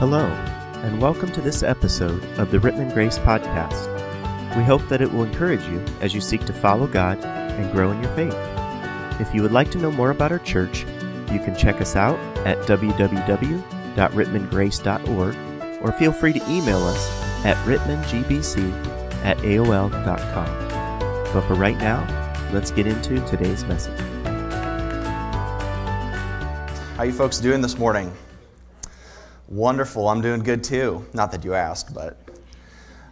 Hello, and welcome to this episode of the Rittman Grace Podcast. We hope that it will encourage you as you seek to follow God and grow in your faith. If you would like to know more about our church, you can check us out at www.RittmanGrace.org or feel free to email us at RittmanGBC@AOL.com. But for right now, let's get into today's message. How you folks doing this morning? Wonderful. I'm doing good too. Not that you asked, but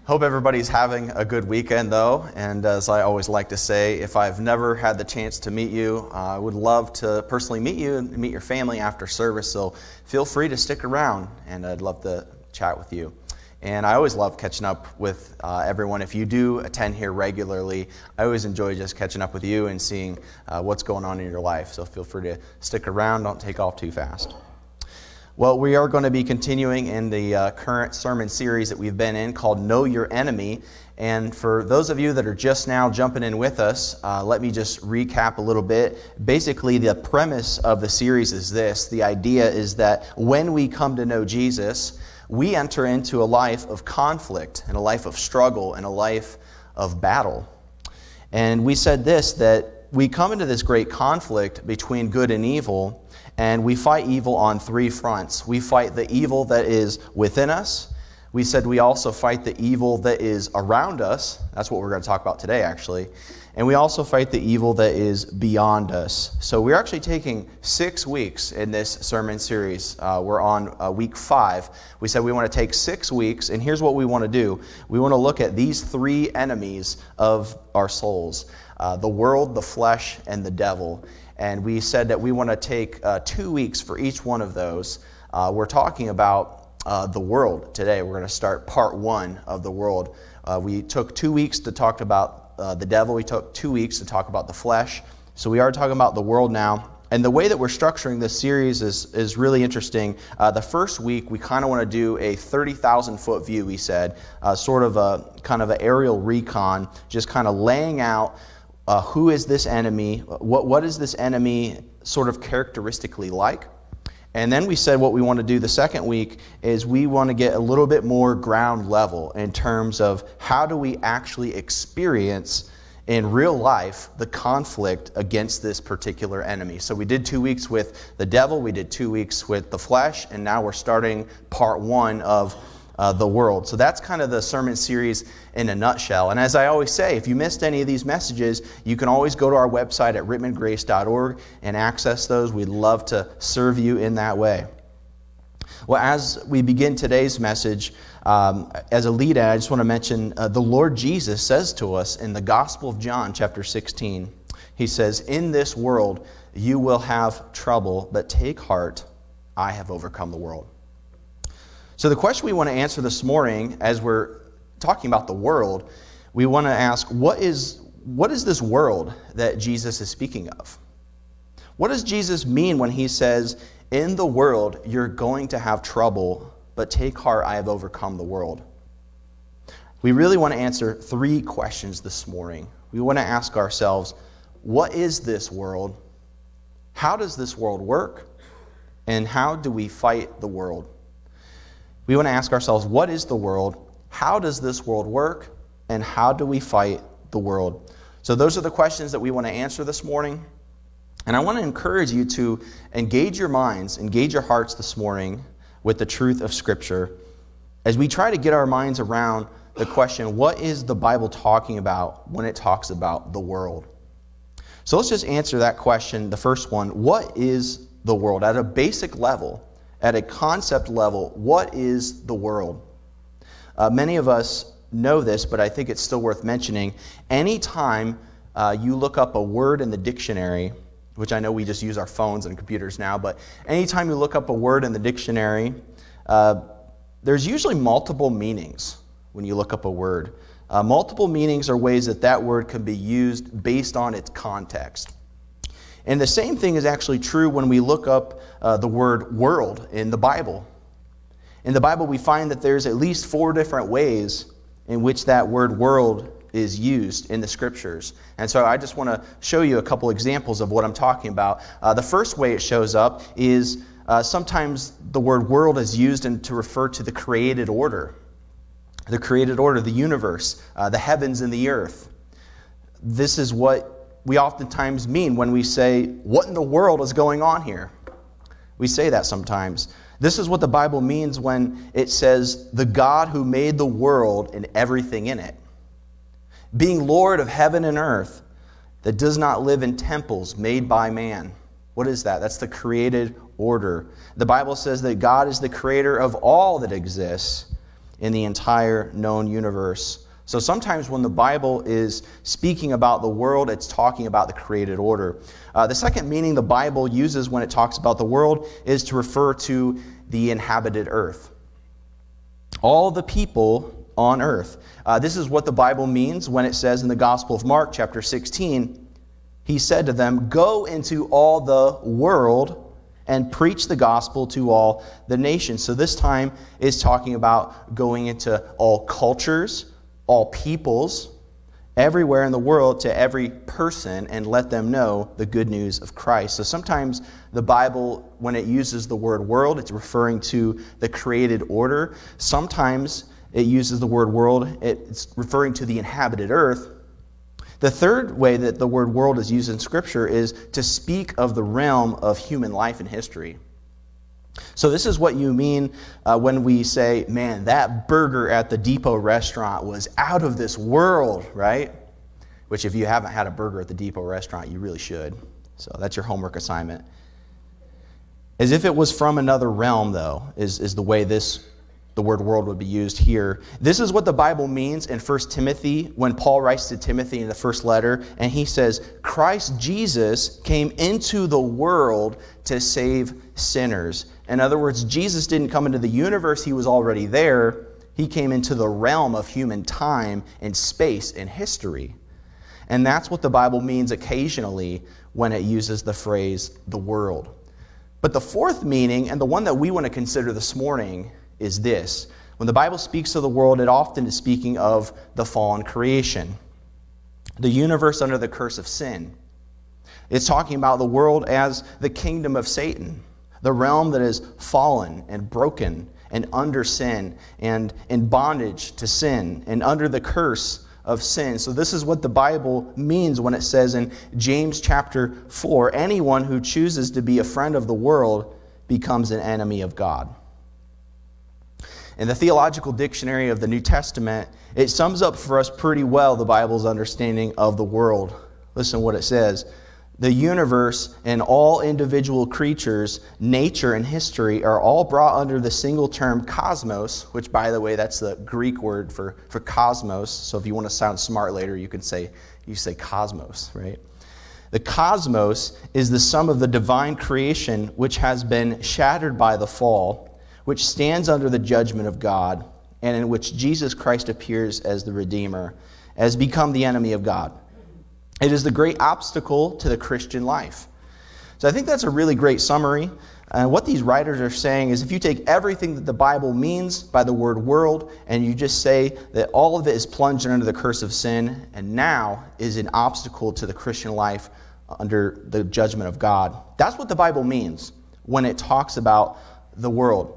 hope everybody's having a good weekend though. And as I always like to say, if I've never had the chance to meet you, I would love to personally meet you and meet your family after service. So feel free to stick around and I'd love to chat with you. And I always love catching up with everyone. If you do attend here regularly, I always enjoy just catching up with you and seeing what's going on in your life. So feel free to stick around. Don't take off too fast. Well, we are going to be continuing in the current sermon series that we've been in called Know Your Enemy. And for those of you that are just now jumping in with us, let me just recap a little bit. Basically, the premise of the series is this. The idea is that when we come to know Jesus, we enter into a life of conflict and a life of struggle and a life of battle. And we said this, that we come into this great conflict between good and evil, and we fight evil on three fronts. We fight the evil that is within us. We said we also fight the evil that is around us. That's what we're going to talk about today, actually. And we also fight the evil that is beyond us. So we're actually taking 6 weeks in this sermon series. We're on week 5. We said we want to take 6 weeks, and here's what we want to do. We want to look at these three enemies of our souls, the world, the flesh, and the devil. And we said that we want to take 2 weeks for each one of those. We're talking about the world today. We're going to start part 1 of the world. We took 2 weeks to talk about the devil. We took 2 weeks to talk about the flesh. So we are talking about the world now. And the way that we're structuring this series is really interesting. The first week, we kind of want to do a 30,000-foot view, we said, sort of a kind of an aerial recon, just kind of laying out who is this enemy, what is this enemy sort of characteristically like. And then we said what we want to do the second week is we want to get a little bit more ground level in terms of how do we actually experience in real life the conflict against this particular enemy. So we did 2 weeks with the devil, we did 2 weeks with the flesh, and now we're starting part 1 of the world. So that's kind of the sermon series in a nutshell. And as I always say, if you missed any of these messages, you can always go to our website at RittmanGrace.org and access those. We'd love to serve you in that way. Well, as we begin today's message, as a lead-in, I just want to mention the Lord Jesus says to us in the Gospel of John, chapter 16, He says, "In this world you will have trouble, but take heart, I have overcome the world." So the question we want to answer this morning, as we're talking about the world, we want to ask, what is this world that Jesus is speaking of? What does Jesus mean when He says, "In the world you're going to have trouble, but take heart, I have overcome the world"? We really want to answer 3 questions this morning. We want to ask ourselves, what is this world? How does this world work? And how do we fight the world? We want to ask ourselves, what is the world? How does this world work? And how do we fight the world? So those are the questions that we want to answer this morning. And I want to encourage you to engage your minds, engage your hearts this morning with the truth of Scripture as we try to get our minds around the question, what is the Bible talking about when it talks about the world? So let's just answer that question, the first one. What is the world? At a basic level, at a concept level, what is the world? Many of us know this, but I think it's still worth mentioning. Anytime you look up a word in the dictionary, which I know we just use our phones and computers now, but anytime you look up a word in the dictionary, there's usually multiple meanings when you look up a word. Multiple meanings are ways that that word can be used based on its context. And the same thing is actually true when we look up the word world in the Bible. In the Bible, we find that there's at least 4 different ways in which that word world is used in the Scriptures. And so I just want to show you a couple examples of what I'm talking about. The first way it shows up is Sometimes the word world is used to refer to the created order, the universe, the heavens and the earth. This is what we oftentimes mean when we say, what in the world is going on here? We say that sometimes. This is what the Bible means when it says, the God who made the world and everything in it, being Lord of heaven and earth, that does not live in temples made by man. What is that? That's the created order. The Bible says that God is the creator of all that exists in the entire known universe. So sometimes when the Bible is speaking about the world, it's talking about the created order. The second meaning the Bible uses when it talks about the world is to refer to the inhabited earth, all the people on earth. This is what the Bible means when it says in the Gospel of Mark, chapter 16, he said to them, go into all the world and preach the gospel to all the nations. So this time is talking about going into all cultures, all peoples, everywhere in the world, to every person, and let them know the good news of Christ. So sometimes the Bible, when it uses the word world, it's referring to the created order. Sometimes it uses the word world, it's referring to the inhabited earth. The third way that the word world is used in Scripture is to speak of the realm of human life and history. So this is what you mean when we say, man, that burger at the Depot restaurant was out of this world, right? Which if you haven't had a burger at the Depot restaurant, you really should. So that's your homework assignment. As if it was from another realm, though, is the way the word world would be used here. This is what the Bible means in 1 Timothy when Paul writes to Timothy in the first letter, and he says, Christ Jesus came into the world to save sinners. In other words, Jesus didn't come into the universe, he was already there. He came into the realm of human time and space and history. And that's what the Bible means occasionally when it uses the phrase the world. But the fourth meaning, and the one that we want to consider this morning, is this. When the Bible speaks of the world, it often is speaking of the fallen creation, the universe under the curse of sin. It's talking about the world as the kingdom of Satan, the realm that is fallen and broken and under sin and in bondage to sin and under the curse of sin. So this is what the Bible means when it says in James chapter 4, anyone who chooses to be a friend of the world becomes an enemy of God. In the Theological Dictionary of the New Testament, it sums up for us pretty well the Bible's understanding of the world. Listen to what it says. The universe and all individual creatures, nature and history, are all brought under the single term cosmos, which, by the way, that's the Greek word for cosmos. So if you want to sound smart later, you say cosmos, right? The cosmos is the sum of the divine creation which has been shattered by the fall, which stands under the judgment of God, and in which Jesus Christ appears as the Redeemer, has become the enemy of God. It is the great obstacle to the Christian life. So I think that's a really great summary. And what these writers are saying is if you take everything that the Bible means by the word world, and you just say that all of it is plunged under the curse of sin, and now is an obstacle to the Christian life under the judgment of God. That's what the Bible means when it talks about the world.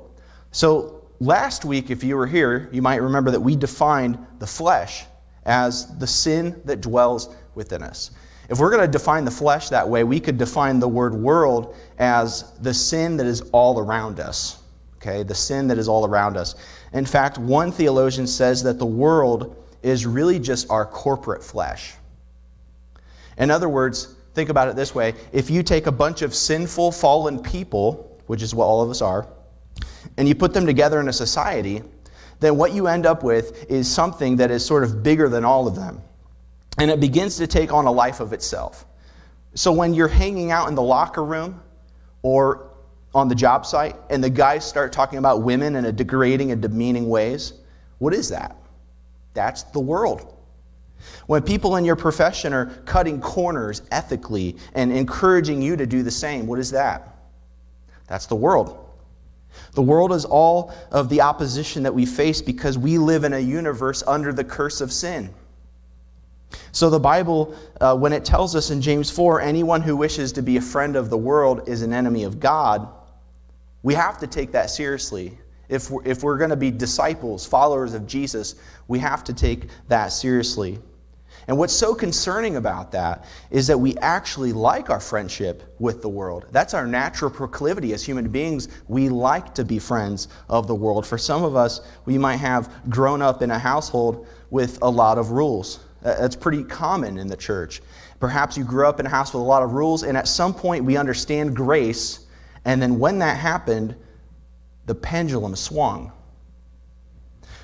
So last week, if you were here, you might remember that we defined the flesh as the sin that dwells within us. If we're going to define the flesh that way, we could define the word world as the sin that is all around us. Okay, the sin that is all around us. In fact, one theologian says that the world is really just our corporate flesh. In other words, think about it this way. If you take a bunch of sinful, fallen people, which is what all of us are, and you put them together in a society, then what you end up with is something that is sort of bigger than all of them. And it begins to take on a life of itself. So when you're hanging out in the locker room or on the job site, and the guys start talking about women in a degrading and demeaning ways, what is that? That's the world. When people in your profession are cutting corners ethically and encouraging you to do the same, what is that? That's the world. The world is all of the opposition that we face because we live in a universe under the curse of sin. So the Bible, when it tells us in James 4, anyone who wishes to be a friend of the world is an enemy of God, We have to take that seriously. If we're going to be disciples, followers of Jesus, we have to take that seriously. And what's so concerning about that is that we actually like our friendship with the world. That's our natural proclivity as human beings. We like to be friends of the world. For some of us, we might have grown up in a household with a lot of rules. That's pretty common in the church. Perhaps you grew up in a house with a lot of rules, and at some point we understand grace, and then when that happened, the pendulum swung.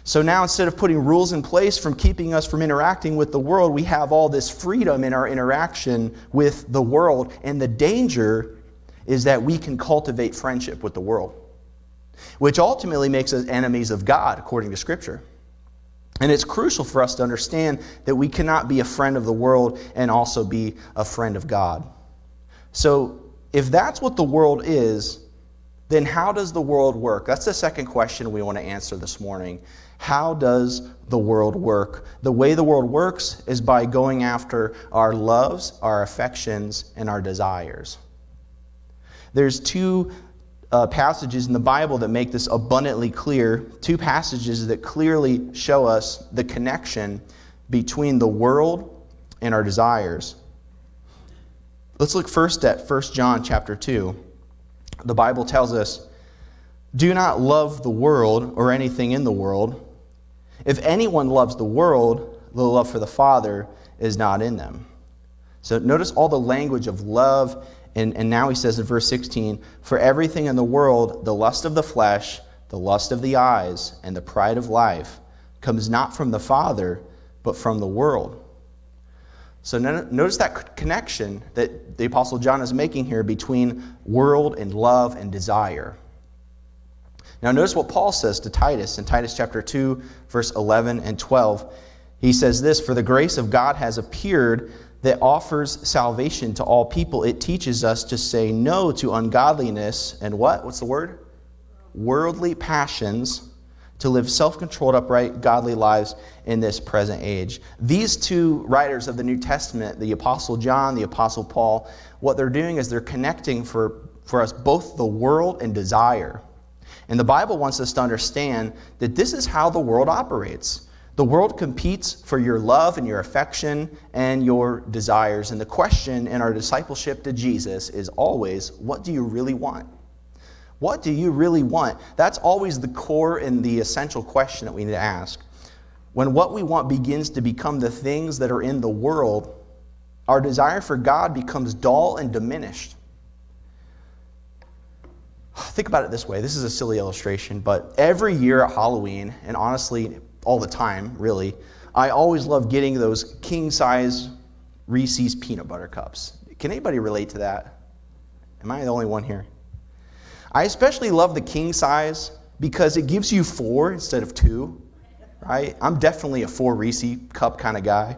So now instead of putting rules in place from keeping us from interacting with the world, we have all this freedom in our interaction with the world. And the danger is that we can cultivate friendship with the world, which ultimately makes us enemies of God, according to Scripture. And it's crucial for us to understand that we cannot be a friend of the world and also be a friend of God. So if that's what the world is, then how does the world work? That's the second question we want to answer this morning. How does the world work? The way the world works is by going after our loves, our affections, and our desires. There's two passages in the Bible that make this abundantly clear, two passages that clearly show us the connection between the world and our desires. Let's look first at 1 John chapter 2. The Bible tells us, "Do not love the world or anything in the world. If anyone loves the world, the love for the Father is not in them." So notice all the language of love, and now he says in verse 16, "For everything in the world, the lust of the flesh, the lust of the eyes, and the pride of life comes not from the Father, but from the world." So notice that connection that the Apostle John is making here between world and love and desire. Now notice what Paul says to Titus in Titus chapter 2, verse 11 and 12. He says this, "For the grace of God has appeared that offers salvation to all people. It teaches us to say no to ungodliness and" what? What's the word? "Worldly passions, to live self-controlled, upright, godly lives in this present age." These two writers of the New Testament, the Apostle John, the Apostle Paul, what they're doing is they're connecting for us both the world and desire. And the Bible wants us to understand that this is how the world operates. The world competes for your love and your affection and your desires. And the question in our discipleship to Jesus is always, what do you really want? What do you really want? That's always the core and the essential question that we need to ask. When what we want begins to become the things that are in the world, our desire for God becomes dull and diminished. Think about it this way. This is a silly illustration, but every year at Halloween, and honestly all the time, really, I always love getting those king-size Reese's peanut butter cups. Can anybody relate to that? Am I the only one here? I especially love the king size because it gives you 4 instead of 2, right? I'm definitely a 4 Reese's cup kind of guy.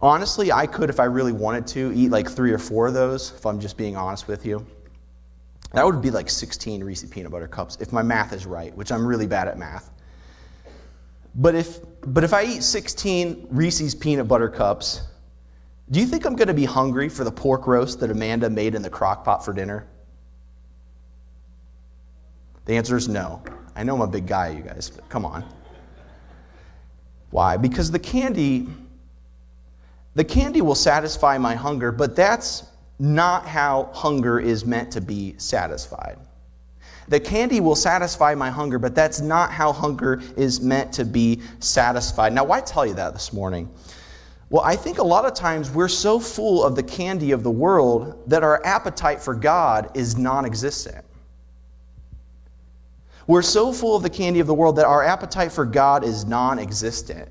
Honestly, I could, if I really wanted to, eat like 3 or 4 of those, if I'm just being honest with you. That would be like 16 Reese's peanut butter cups, if my math is right, which I'm really bad at math. But if I eat 16 Reese's peanut butter cups, do you think I'm going to be hungry for the pork roast that Amanda made in the crock pot for dinner? The answer is no. I know I'm a big guy, you guys, but come on. Why? Because the candy will satisfy my hunger, but that's not how hunger is meant to be satisfied. The candy will satisfy my hunger, but that's not how hunger is meant to be satisfied. Now, why tell you that this morning? Well, I think a lot of times we're so full of the candy of the world that our appetite for God is non-existent. We're so full of the candy of the world that our appetite for God is non-existent.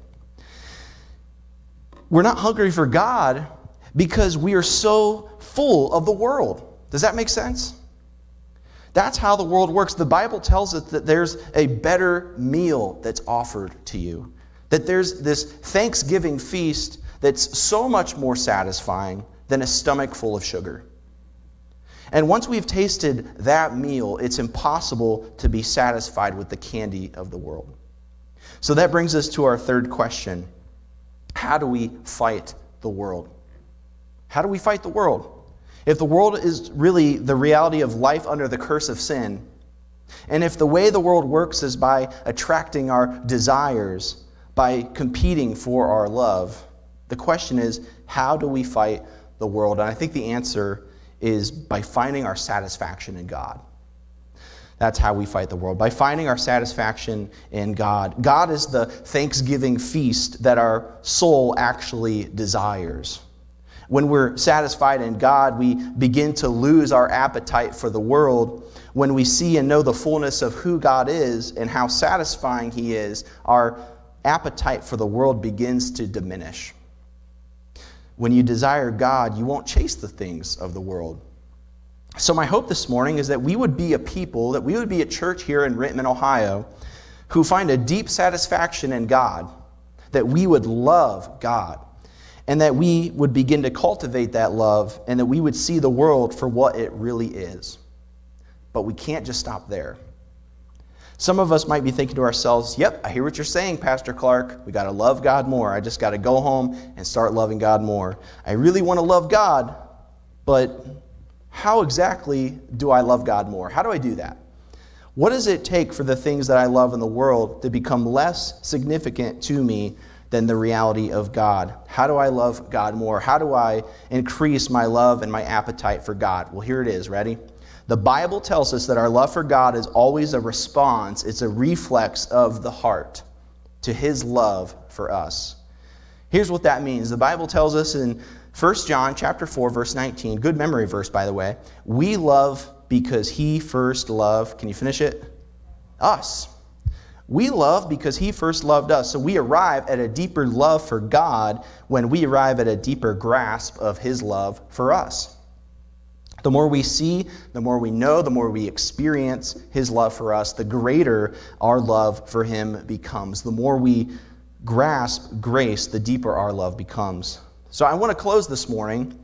We're not hungry for God because we are so full of the world. Does that make sense? That's how the world works. The Bible tells us that there's a better meal that's offered to you, that there's this Thanksgiving feast that's so much more satisfying than a stomach full of sugar. And once we've tasted that meal, it's impossible to be satisfied with the candy of the world. So that brings us to our third question. How do we fight the world? How do we fight the world? If the world is really the reality of life under the curse of sin, And if the way the world works is by attracting our desires, by competing for our love, the question is, how do we fight the world? And I think the answer is by finding our satisfaction in God. That's how we fight the world, by finding our satisfaction in God. God is the thanksgiving feast that our soul actually desires. When we're satisfied in God, we begin to lose our appetite for the world. When we see and know the fullness of who God is and how satisfying He is, our appetite for the world begins to diminish. When you desire God, you won't chase the things of the world. So my hope this morning is that we would be a people, that we would be a church here in Rittman, Ohio, who find a deep satisfaction in God, that we would love God, and that we would begin to cultivate that love, and that we would see the world for what it really is. But we can't just stop there. Some of us might be thinking to ourselves, yep, I hear what you're saying, Pastor Clark. We got to love God more. I just got to go home and start loving God more. I really want to love God, but how exactly do I love God more? How do I do that? What does it take for the things that I love in the world to become less significant to me than the reality of God? How do I love God more? How do I increase my love and my appetite for God? Well, here it is. Ready? The Bible tells us that our love for God is always a response. It's a reflex of the heart to His love for us. Here's what that means. The Bible tells us in 1 John chapter 4, verse 19, good memory verse, by the way, we love because He first loved, can you finish it? Us. We love because He first loved us. So we arrive at a deeper love for God when we arrive at a deeper grasp of His love for us. The more we see, the more we know, the more we experience His love for us, the greater our love for Him becomes. The more we grasp grace, the deeper our love becomes. So I want to close this morning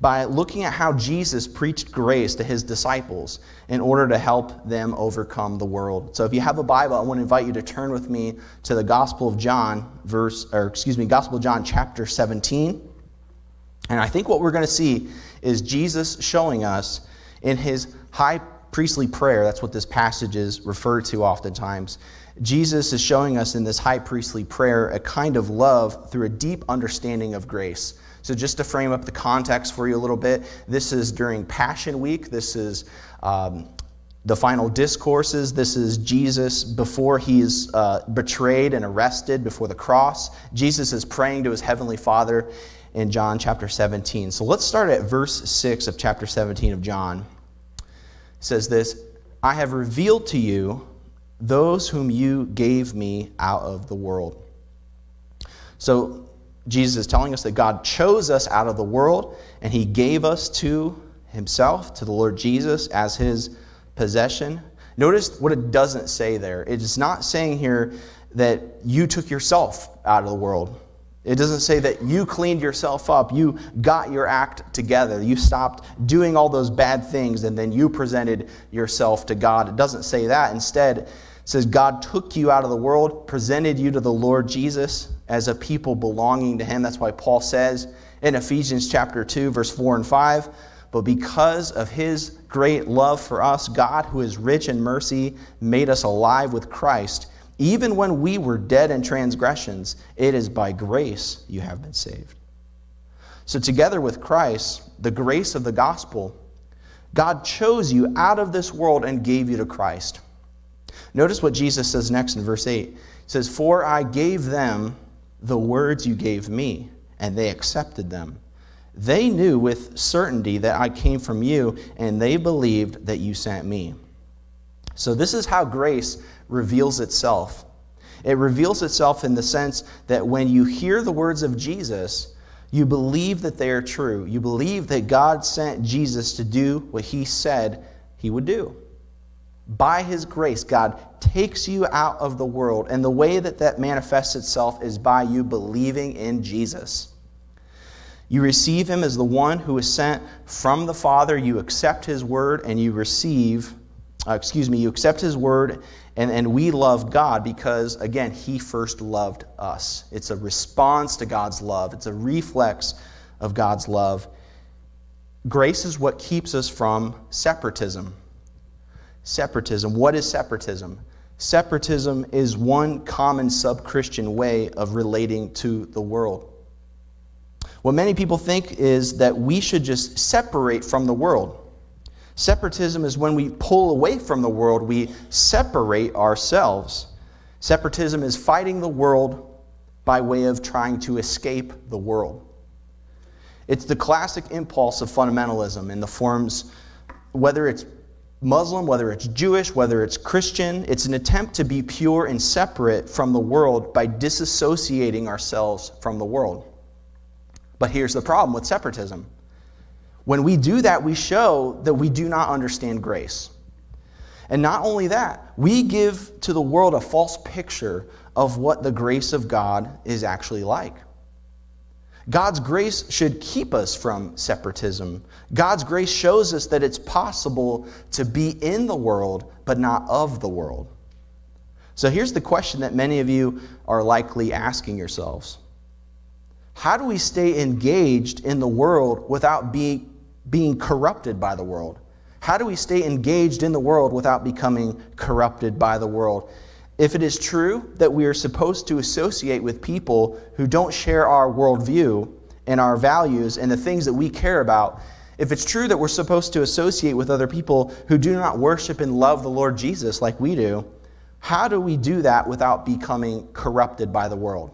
by looking at how Jesus preached grace to His disciples in order to help them overcome the world. So if you have a Bible, I want to invite you to turn with me to the Gospel of John chapter 17. And I think what we're going to see is Jesus showing us in His high priestly prayer, that's what this passage is referred to oftentimes, Jesus is showing us in this high priestly prayer a kind of love through a deep understanding of grace. So just to frame up the context for you a little bit, this is during Passion Week. This is the final discourses. This is Jesus before He's betrayed and arrested before the cross. Jesus is praying to His heavenly Father in John chapter 17. So let's start at verse 6 of chapter 17 of John. It says this, I have revealed to you those whom you gave me out of the world. So Jesus is telling us that God chose us out of the world, and He gave us to Himself, to the Lord Jesus, as His possession. Notice what it doesn't say there. It's not saying here that you took yourself out of the world. It doesn't say that you cleaned yourself up, you got your act together, you stopped doing all those bad things, and then you presented yourself to God. It doesn't say that. Instead, it says God took you out of the world, presented you to the Lord Jesus as a people belonging to Him. That's why Paul says in Ephesians chapter 2, verse 4 and 5, but because of His great love for us, God, who is rich in mercy, made us alive with Christ. Even when we were dead in transgressions, it is by grace you have been saved. So together with Christ, the grace of the gospel, God chose you out of this world and gave you to Christ. Notice what Jesus says next in verse 8. He says, for I gave them the words you gave me, and they accepted them. They knew with certainty that I came from you, and they believed that you sent me. So this is how grace reveals itself. It reveals itself in the sense that when you hear the words of Jesus, you believe that they are true. You believe that God sent Jesus to do what He said He would do. By His grace, God takes you out of the world, and the way that that manifests itself is by you believing in Jesus. You receive Him as the one who is sent from the Father. You accept His word, and you accept His word, and we love God because, again, He first loved us. It's a response to God's love. It's a reflex of God's love. Grace is what keeps us from separatism. Separatism. What is separatism? Separatism is one common sub-Christian way of relating to the world. What many people think is that we should just separate from the world. Separatism is when we pull away from the world, we separate ourselves. Separatism is fighting the world by way of trying to escape the world. It's the classic impulse of fundamentalism in the forms, whether it's Muslim, whether it's Jewish, whether it's Christian. It's an attempt to be pure and separate from the world by disassociating ourselves from the world. But here's the problem with separatism. When we do that, we show that we do not understand grace. And not only that, we give to the world a false picture of what the grace of God is actually like. God's grace should keep us from separatism. God's grace shows us that it's possible to be in the world, but not of the world. So here's the question that many of you are likely asking yourselves. How do we stay engaged in the world without being corrupted by the world? How do we stay engaged in the world without becoming corrupted by the world? If it is true that we are supposed to associate with people who don't share our worldview and our values and the things that we care about, if it's true that we're supposed to associate with other people who do not worship and love the Lord Jesus like we do, how do we do that without becoming corrupted by the world?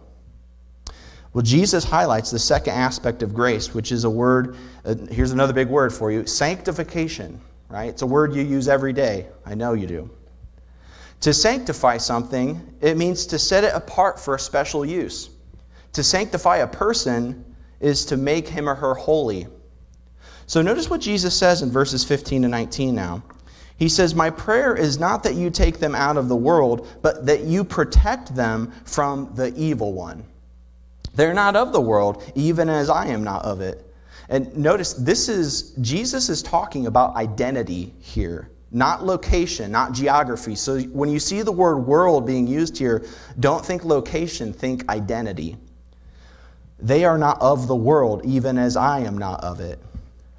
Well, Jesus highlights the second aspect of grace, which is a word, here's another big word for you, sanctification, right? It's a word you use every day. I know you do. To sanctify something, it means to set it apart for a special use. To sanctify a person is to make him or her holy. So notice what Jesus says in verses 15 to 19 now. He says, "My prayer is not that you take them out of the world, but that you protect them from the evil one. They're not of the world, even as I am not of it." And notice, Jesus is talking about identity here. Not location, not geography. So when you see the word world being used here, don't think location, think identity. They are not of the world, even as I am not of it.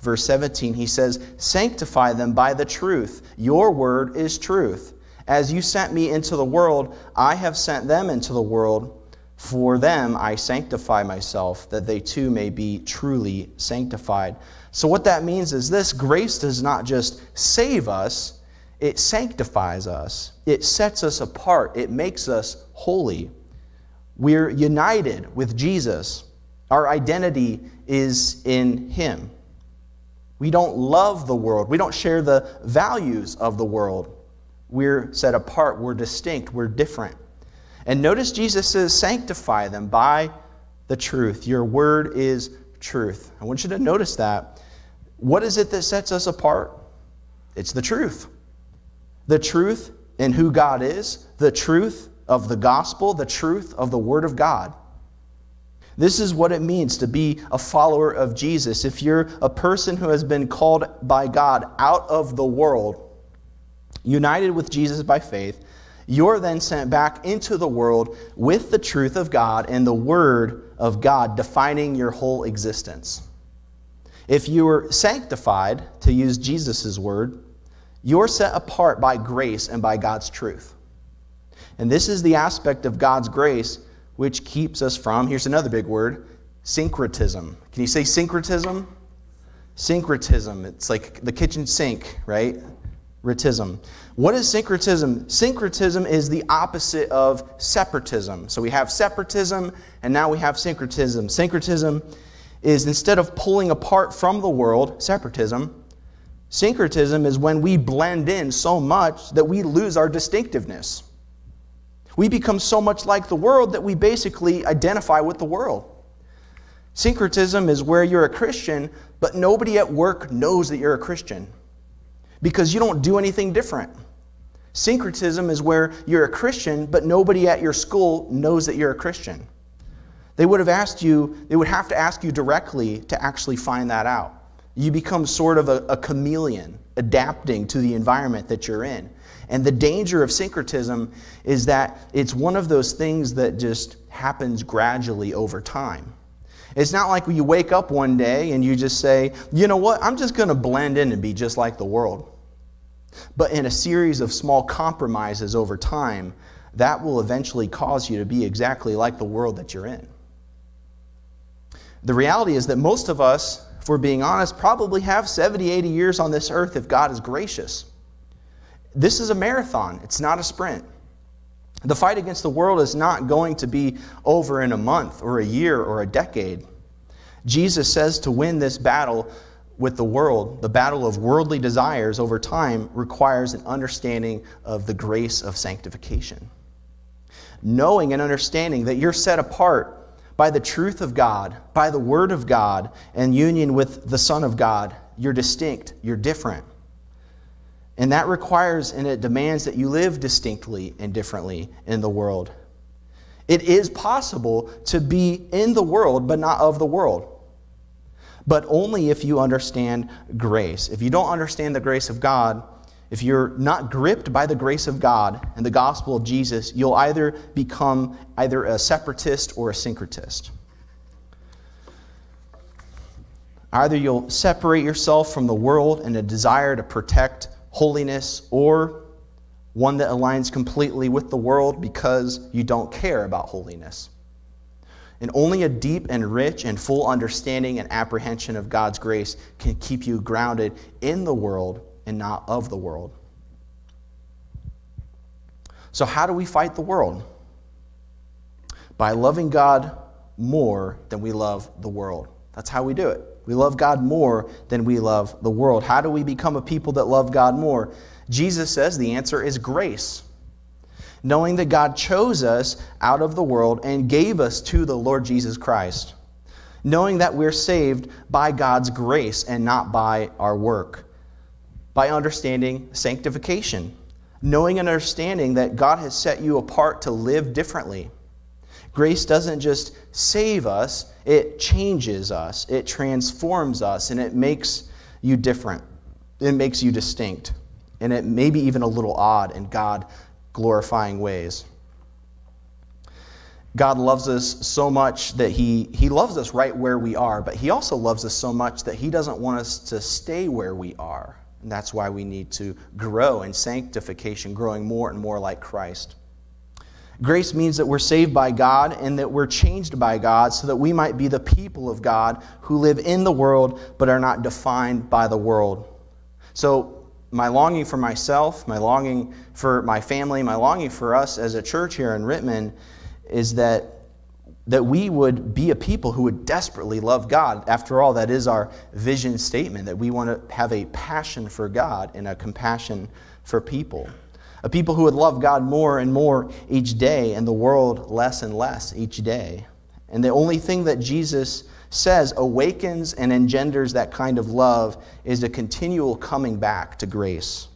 Verse 17, he says, "Sanctify them by the truth. Your word is truth. As you sent me into the world, I have sent them into the world. For them I sanctify myself, that they too may be truly sanctified." So what that means is this: grace does not just save us, it sanctifies us. It sets us apart. It makes us holy. We're united with Jesus. Our identity is in Him. We don't love the world. We don't share the values of the world. We're set apart. We're distinct. We're different. And notice Jesus says, "Sanctify them by the truth. Your word is truth." I want you to notice that. What is it that sets us apart? It's the truth. The truth in who God is, the truth of the gospel, the truth of the word of God. This is what it means to be a follower of Jesus. If you're a person who has been called by God out of the world, united with Jesus by faith, you're then sent back into the world with the truth of God and the word of God defining your whole existence. If you were sanctified, to use Jesus' word, you're set apart by grace and by God's truth. And this is the aspect of God's grace which keeps us from, here's another big word, syncretism. Can you say syncretism? Syncretism, it's like the kitchen sink, right? Ritism. What is syncretism? Syncretism is the opposite of separatism. So we have separatism, and now we have syncretism. Syncretism is instead of pulling apart from the world, separatism, syncretism is when we blend in so much that we lose our distinctiveness. We become so much like the world that we basically identify with the world. Syncretism is where you're a Christian, but nobody at work knows that you're a Christian, because you don't do anything different. Syncretism is where you're a Christian, but nobody at your school knows that you're a Christian. They would have to ask you directly to actually find that out. You become sort of a chameleon, adapting to the environment that you're in. And the danger of syncretism is that it's one of those things that just happens gradually over time. It's not like you wake up one day and you just say, "You know what, I'm just going to blend in and be just like the world." But in a series of small compromises over time, that will eventually cause you to be exactly like the world that you're in. The reality is that most of us, if we're being honest, probably have 70, 80 years on this earth if God is gracious. This is a marathon. It's not a sprint. The fight against the world is not going to be over in a month or a year or a decade. Jesus says to win this battle with the world, the battle of worldly desires over time, requires an understanding of the grace of sanctification. Knowing and understanding that you're set apart by the truth of God, by the Word of God, and union with the Son of God. You're distinct. You're different. And that requires and it demands that you live distinctly and differently in the world. It is possible to be in the world, but not of the world. But only if you understand grace. If you don't understand the grace of God, if you're not gripped by the grace of God and the gospel of Jesus, you'll either become either a separatist or a syncretist. Either you'll separate yourself from the world in a desire to protect holiness, or one that aligns completely with the world because you don't care about holiness. And only a deep and rich and full understanding and apprehension of God's grace can keep you grounded in the world and not of the world. So how do we fight the world? By loving God more than we love the world. That's how we do it. We love God more than we love the world. How do we become a people that love God more? Jesus says the answer is grace. Knowing that God chose us out of the world and gave us to the Lord Jesus Christ. Knowing that we're saved by God's grace and not by our work. By understanding sanctification. Knowing and understanding that God has set you apart to live differently. Grace doesn't just save us, it changes us, it transforms us, and it makes you different. It makes you distinct. And it may be even a little odd, and God glorifying ways. God loves us so much that He loves us right where we are, but He also loves us so much that He doesn't want us to stay where we are. And that's why we need to grow in sanctification, growing more and more like Christ. Grace means that we're saved by God and that we're changed by God so that we might be the people of God who live in the world but are not defined by the world. So, my longing for myself, my longing for my family, my longing for us as a church here in Rittman is that we would be a people who would desperately love God. After all, that is our vision statement, that we want to have a passion for God and a compassion for people. A people who would love God more and more each day and the world less and less each day. And the only thing that Jesus says awakens and engenders that kind of love is a continual coming back to grace.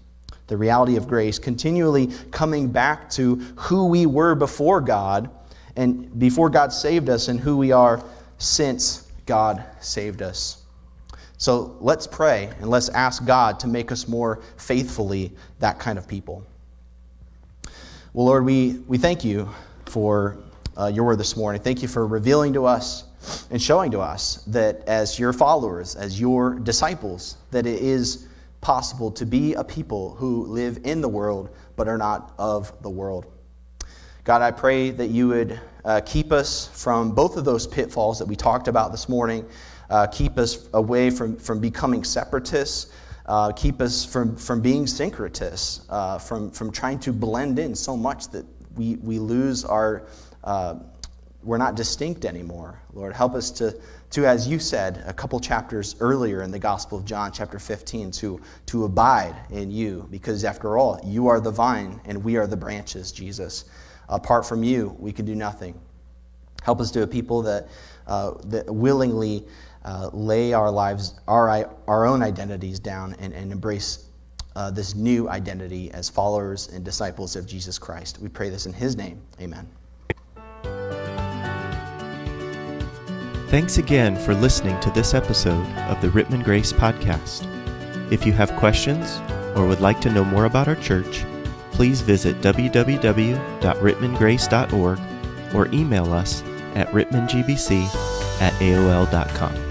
The reality of grace, continually coming back to who we were before God and before God saved us and who we are since God saved us. So let's pray and let's ask God to make us more faithfully that kind of people. Well, Lord, we thank you for your word this morning. Thank you for revealing to us and showing to us that as your followers, as your disciples, that it is possible to be a people who live in the world but are not of the world. God, I pray that you would keep us from both of those pitfalls that we talked about this morning, keep us away from becoming separatists, keep us from being syncretists, from trying to blend in so much that we lose our... We're not distinct anymore. Lord, help us to, as you said a couple chapters earlier in the Gospel of John, chapter 15, to abide in you, because after all, you are the vine and we are the branches, Jesus. Apart from you, we can do nothing. Help us to a people that willingly lay our lives, our own identities down and embrace this new identity as followers and disciples of Jesus Christ. We pray this in his name. Amen. Thanks again for listening to this episode of the Rittman Grace Podcast. If you have questions or would like to know more about our church, please visit www.rittmangrace.org or email us at rittmangbc@aol.com.